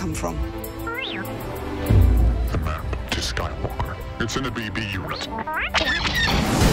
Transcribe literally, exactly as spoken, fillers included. come from? The map to Skywalker. It's in a B B unit.